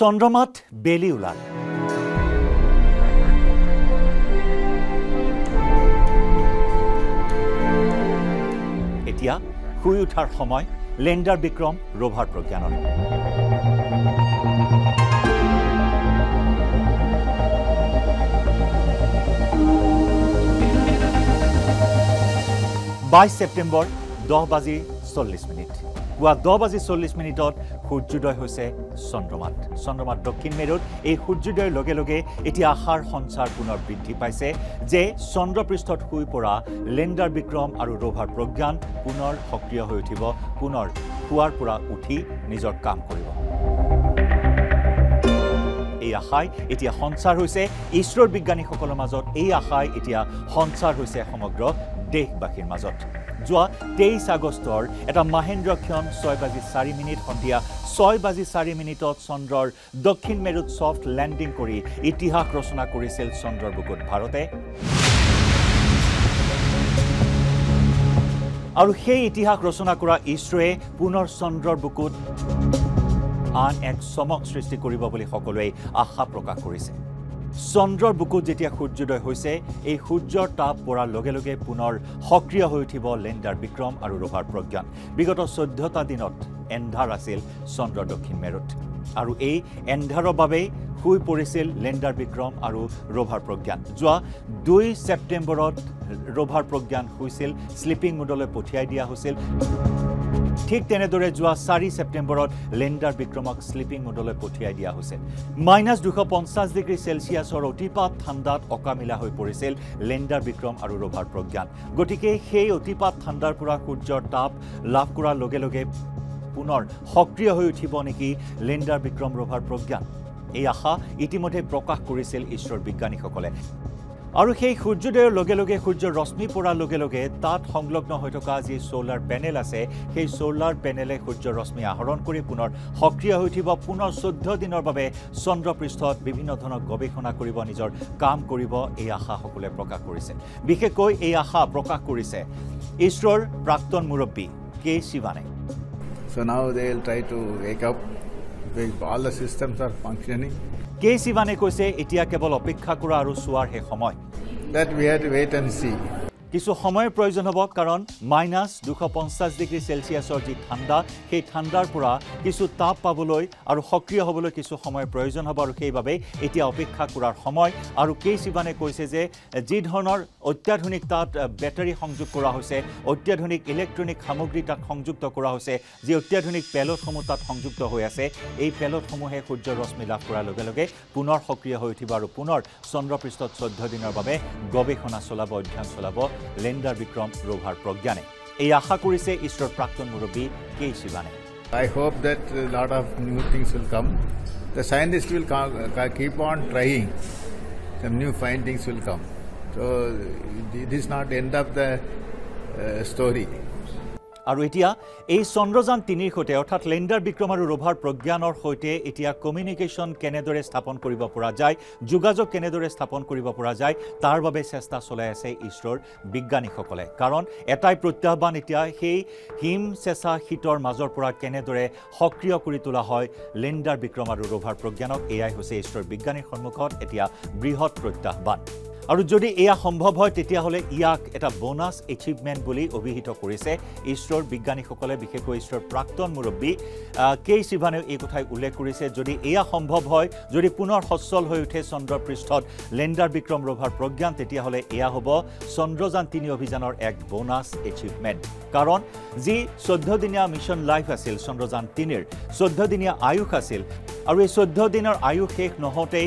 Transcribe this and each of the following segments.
চন্দ্ৰমাত বেলি উলাল। এতিয়া শুই উঠাৰ সময় লেন্ডাৰ বিক্ৰম ৰোভাৰ প্ৰজ্ঞানৰ। বাইশ সেপ্টেম্বৰ 10:40। পুৱা 10:40 সূৰ্যোদয় হৈছে চন্দ্ৰমাত। চন্দ্ৰমাত দক্ষিণ মেৰুত এই সূৰ্যোদয়ৰ লগে লগে এতিয়া আশাৰ সঞ্চাৰ পুনৰ বৃদ্ধি পাইছে যে চন্দ্ৰপৃষ্ঠত শুই পৰা লেণ্ডাৰ বিক্ৰম আৰু ৰোভাৰ প্ৰজ্ঞান পুনৰ সক্ৰিয় হৈ উঠিব, পুনৰ শুৱাৰ পৰা উঠি নিজৰ কাম কৰিব। এই আশাই এতিয়া সঞ্চাৰ হৈছে ইছৰোৰ বিজ্ঞানীসকলৰ মাজত, এই আশাই এতিয়া সঞ্চাৰ হৈছে সমগ্ৰ দেশবাসীৰ মাজত। যোৱা 23 আগষ্টৰ এটা মাহেন্দ্ৰক্ষণ 6:04 সন্ধিয়া 6:04 চন্দ্ৰৰ দক্ষিণ মেৰুত ছফ্ট লেণ্ডিং কৰি ইতিহাস ৰচনা কৰিছিল চন্দ্ৰৰ বুকুত ভাৰতে। আৰু সেই ইতিহাস ৰচনা কৰা ইছৰোৱে পুনৰ চন্দ্ৰৰ বুকুত আন এক চমক সৃষ্টি কৰিব বুলি সকলোৱে আশা প্ৰকাশ কৰিছে। চন্দ্ৰৰ বুকুত যেতিয়া সূৰ্যোদয় হৈছে, এই সূৰ্যৰ তাপ পৰাৰ লগে লগে পুনৰ সক্ৰিয় হৈ উঠিব লেণ্ডাৰ বিক্ৰম আৰু ৰোভাৰ প্ৰজ্ঞান। বিগত 14টা দিনত এন্ধাৰ আছিল চন্দ্ৰৰ দক্ষিণ মেৰুত, আৰু এই এন্ধাৰৰ বাবেই শুই পৰিছিল লেণ্ডাৰ বিক্ৰম আৰু ৰোভাৰ প্ৰজ্ঞান। যোৱা 2 ছেপ্টেম্বৰত ৰোভাৰ প্ৰজ্ঞান শুইছিল, শ্লিপিং মোডলৈ পঠিয়াই দিয়া হৈছিল। ঠিক তেনেদৰে যোৱা 4 ছেপ্টেম্বৰত লেণ্ডাৰ বিক্ৰমক শ্লিপিং মোডলৈ পঠিয়াই দিয়া হৈছিল। -250°C অতিপাত ঠাণ্ডাত অকামিলা হৈ পৰিছিল লেণ্ডাৰ বিক্ৰম আৰু ৰোভাৰ প্ৰজ্ঞান। গতিকে সেই অতিপাত ঠাণ্ডাৰ পৰা সূৰ্যৰ তাপ লাভ কৰাৰ লগে লগে পুনৰ সক্ৰিয় হৈ উঠিব নেকি লেণ্ডাৰ বিক্ৰম ৰোভাৰ প্ৰজ্ঞান, এই আশা ইতিমধ্যে প্ৰকাশ কৰিছিল ইছৰোৰ বিজ্ঞানীসকলে। আৰু সেই সূৰ্যোদয়ৰ লগে লগে, সূৰ্যৰ ৰশ্মি পৰাৰ লগে লগে তাত সংলগ্ন হৈ থকা যি চ'লাৰ পেনেল আছে, সেই চ'লাৰ পেনেলে সূৰ্যৰ ৰশ্মি আহৰণ কৰি পুনৰ সক্ৰিয় হৈ উঠিব। পুনৰ 14 দিনৰ বাবে চন্দ্ৰপৃষ্ঠত বিভিন্ন ধৰণৰ গৱেষণা কৰিব, নিজৰ কাম কৰিব, এই আশা সকলোৱে প্ৰকাশ কৰিছে। বিশেষকৈ এই আশা প্ৰকাশ কৰিছে ইছৰোৰ প্ৰাক্তন মুৰব্বী কে. শিৱানে। কে. শিৱানে কৈছে, এতিয়া কেৱল অপেক্ষা কৰা আৰু চোৱাৰ সেই সময়, কিছু সময়ৰ প্ৰয়োজন হ'ব। কাৰণ -250°C যি ঠাণ্ডা, সেই ঠাণ্ডাৰ পৰা কিছু তাপ পাবলৈ আৰু সক্ৰিয় হ'বলৈ কিছু সময়ৰ প্ৰয়োজন হ'ব, আৰু সেইবাবে এতিয়া অপেক্ষা কৰাৰ সময়। আৰু কে. শিৱানে কৈছে যে যি ধৰণৰ অত্যাধুনিক তাত বেটাৰী সংযোগ কৰা হৈছে, অত্যাধুনিক ইলেক্ট্ৰনিক সামগ্ৰী তাত সংযুক্ত কৰা হৈছে, যি অত্যাধুনিক পেলটসমূহ তাত সংযুক্ত হৈ আছে, এই পেলটসমূহে সূৰ্যৰ ৰশ্মি লাভ কৰাৰ লগে লগে পুনৰ সক্ৰিয় হৈ উঠিব আৰু পুনৰ চন্দ্ৰপৃষ্ঠত 14 দিনৰ বাবে গৱেষণা চলাব, অধ্যয়ন চলাব লেণ্ডাৰ বিক্ৰম ৰোভাৰ প্ৰজ্ঞানে। এই আশা কৰিছে ইছৰোৰ প্ৰাক্তন মুৰব্বী কে. শিৱানে। I hope that a lot of new things will come. The scientists will keep on trying. Some new findings will come. So this is not end of the story. আৰু এতিয়া এই চন্দ্ৰযান ৩ৰ সৈতে, অৰ্থাৎ লেণ্ডাৰ বিক্ৰম আৰু ৰোভাৰ প্ৰজ্ঞানৰ সৈতে এতিয়া communication কেনেদৰে স্থাপন কৰিব পৰা যায়, যোগাযোগ কেনেদৰে স্থাপন কৰিব পৰা যায়, তাৰ বাবে চেষ্টা চলাই আছে ইছৰোৰ বিজ্ঞানীসকলে। কাৰণ এটাই প্ৰত্যাহ্বান, এতিয়া সেই হিম চেঁচা শীতৰ মাজৰ পৰা কেনেদৰে সক্ৰিয় কৰি তোলা হয় লেণ্ডাৰ বিক্ৰম আৰু ৰোভাৰ প্ৰজ্ঞানক, এয়াই হৈছে ইছৰোৰ বিজ্ঞানীৰ সন্মুখত এতিয়া বৃহৎ প্ৰত্যাহ্বান। আৰু যদি এয়া সম্ভৱ হয়, তেতিয়াহ'লে ইয়াক এটা বোনাছ এচিভমেণ্ট বুলি অভিহিত কৰিছে ইছৰোৰ বিজ্ঞানীসকলে। বিশেষকৈ ইছৰোৰ প্ৰাক্তন মুৰব্বী কে. শিৱানেও এই কথাই উল্লেখ কৰিছে, যদি এয়া সম্ভৱ হয়, যদি পুনৰ সচ্ছল হৈ উঠে চন্দ্ৰপৃষ্ঠত লেণ্ডাৰ বিক্ৰম ৰোভাৰ প্ৰজ্ঞান, তেতিয়াহ'লে এয়া হ'ব চন্দ্ৰযান ৩ অভিযানৰ এক বোনাছ এচিভমেণ্ট। কাৰণ যি 14-দিনীয়া মিছন লাইফ আছিল, চন্দ্ৰযান ৩ৰ 14 দিনীয়া আয়ুস আছিল, আৰু এই 14 দিনৰ আয়ুস শেষ নহওঁতেই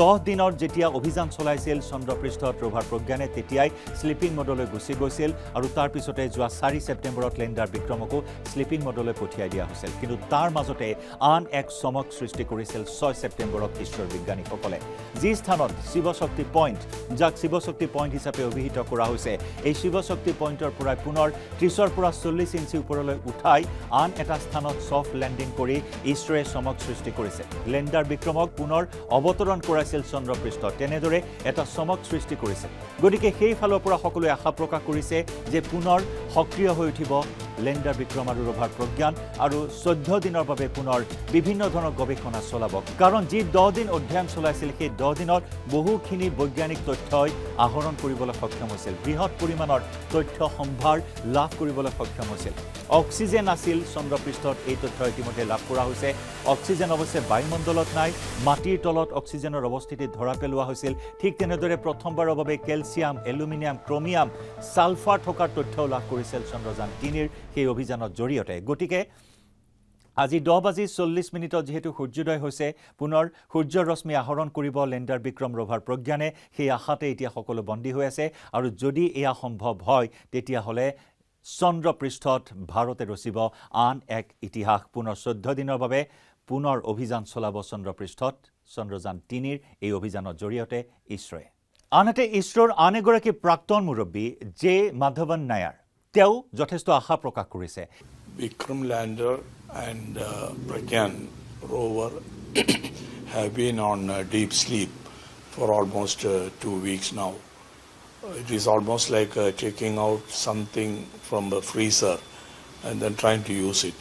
10 দিনৰ যেতিয়া অভিযান চলাইছিল চন্দ্ৰপৃষ্ঠত ৰোভাৰ প্ৰজ্ঞানে, তেতিয়াই শ্লিপিং মোডলৈ গুচি গৈছিল, আৰু তাৰ পিছতে যোৱা 4 ছেপ্টেম্বৰত লেণ্ডাৰ বিক্ৰমকো শ্লিপিং মোডলৈ পঠিয়াই দিয়া হৈছিল। কিন্তু তাৰ মাজতে আন এক চমক সৃষ্টি কৰিছিল 6 ছেপ্টেম্বৰত ইছৰোৰ বিজ্ঞানীসকলে। যি স্থানত শিৱশক্তি পইণ্ট, যাক শিৱশক্তি পইণ্ট হিচাপে অভিহিত কৰা হৈছে, এই শিৱশক্তি পইণ্টৰ পৰাই পুনৰ 30 পৰা 40 ইঞ্চি ওপৰলৈ উঠাই আন এটা স্থানত ছফ্ট লেণ্ডিং কৰি ইছৰোৱে চমক সৃষ্টি কৰিছে। লেণ্ডাৰ বিক্ৰমক পুনৰ অৱতৰণ কৰাইছিল চন্দ্ৰপৃষ্ঠত। তেনেদৰে এটা চমক চমক সৃষ্টি কৰিছে গডিকে সেই ফালৰ পৰা সকলো আশা প্ৰকাশ কৰিছে যে পুনৰ সক্ৰিয় হৈ উঠিব লেন্ডাৰ বিক্ৰম আৰু ৰভাৰ প্ৰজ্ঞান আৰু 14 দিনৰ বাবে পুনৰ বিভিন্ন ধৰণৰ গৱেষণা চলাব কাৰণ যি 10 দিন অধ্যয়ন চলাইছিল সেই 10 দিনত বহুখিনি বৈজ্ঞানিক তথ্যই আহৰণ কৰিবলৈ সক্ষম হৈছিল বৃহৎ পৰিমাণৰ তথ্য সম্ভাৰ লাভ কৰিবলৈ সক্ষম হৈছিল অক্সিজেন আছিল চন্দ্ৰপৃষ্ঠত এই তথ্য ইতিমধ্যে লাভ কৰা হৈছে অক্সিজেন অৱশ্যে বায়ুমণ্ডলত নাই মাটিৰ তলত অক্সিজেনৰ অৱস্থিতি ধৰা পেলোৱা হৈছিল ঠিক তেনেদৰে প্ৰথমবাৰৰ বাবে কেলচিয়াম এলুমিনিয়াম ক্ৰমিয়াম সালফাৰ থকাৰ তথ্য লাভ কৰিছিল চন্দ্ৰযান 3 के अभियान जरिए गति के আজি 10:40 যেহেতু সূর্যোদয় হৈছে পুনৰ সূৰ্যৰ ৰশ্মি আহৰণ কৰিব লেন্ডাৰ বিক্ৰম ৰভাৰ প্ৰজ্ঞানে সেই আশাতে এতিয়া সকলো বন্দী হৈ আছে আৰু যদি এয়া সম্ভৱ হয় তেতিয়া হলে চন্দ্ৰপৃষ্ঠত ভাৰতে ৰচিব আন এক ইতিহাস পুনৰ 14 দিনৰ বাবে পুনৰ অভিযান চলাব চন্দ্ৰপৃষ্ঠত চন্দ্ৰযান 3 এই অভিযানৰ জৰিয়তে ইছৰোৱে আনতে ইছৰোৰ আনেগৰাকী প্ৰাক্তন মুৰব্বী জে মাধৱন নায়াৰ তেও যথেষ্ট আশা প্ৰকাশ কৰিছে Vikram lander and Pragyan rover have been on deep sleep for almost 2 weeks now it is almost like taking out something from a freezer and then trying to use it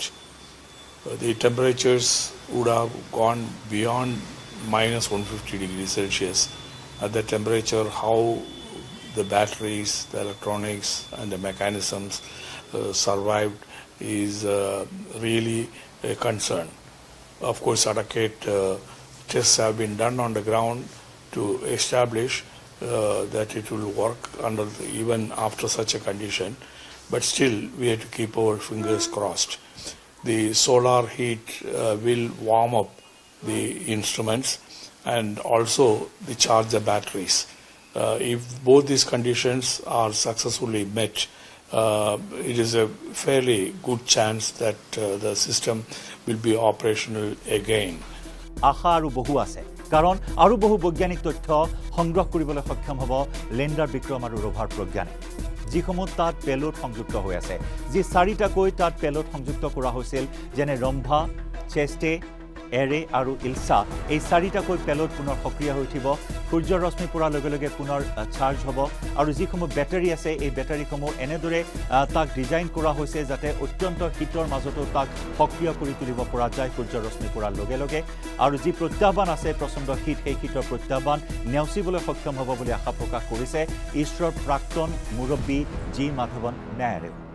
the temperatures would have gone beyond -150°C at that temperature how the batteries, the electronics and the mechanisms survived is really a concern. Of course, adequate tests have been done on the ground to establish that it will work under even after such a condition. But still, we have to keep our fingers crossed. The solar heat will warm up the instruments and also the charge the batteries. If both these conditions are successfully met, it is a fairly good chance that the system will be operational again. আশা আৰু বহু আছে কাৰণ আৰু বহু বৈজ্ঞানিক তথ্য সংগ্ৰহ কৰিবলৈ সক্ষম হ'ব লেন্ডাৰ বিক্ৰম আৰু ৰভাৰ প্ৰজ্ঞানে যিসমূহ তাত পেলোড সংযুক্ত হৈ আছে যি চাৰিটাকৈ তাত পেলোড সংযুক্ত কৰা হৈছিল যেনে ৰম্ভা চেষ্টে এৰে আৰু ইলসা এই চাৰিটাকৈ পেলোড পুনৰ সক্ৰিয় হৈ উঠিব সূৰ্যৰ ৰশ্মি পুৰা লগে লগে পুনৰ চাৰ্জ হ'ব আৰু যিসমূহ বেটাৰী আছে এই বেটাৰীসমূহ এনেদৰে তাক ডিজাইন কৰা হৈছে যাতে অত্যন্ত শীতৰ মাজতো তাক সক্ৰিয় কৰি তুলিব পৰা যায় সূৰ্যৰ ৰশ্মি পুৰা লগে লগে আৰু যি প্ৰত্যাহ্বান আছে প্ৰচণ্ড শীত এই শীতৰ প্ৰত্যাহ্বান নেওচিবলৈ সক্ষম হ'ব বুলি আশা প্ৰকাশ কৰিছে ইছৰোৰ প্ৰাক্তন মুৰব্বী জি মাধৱন নায়াৰে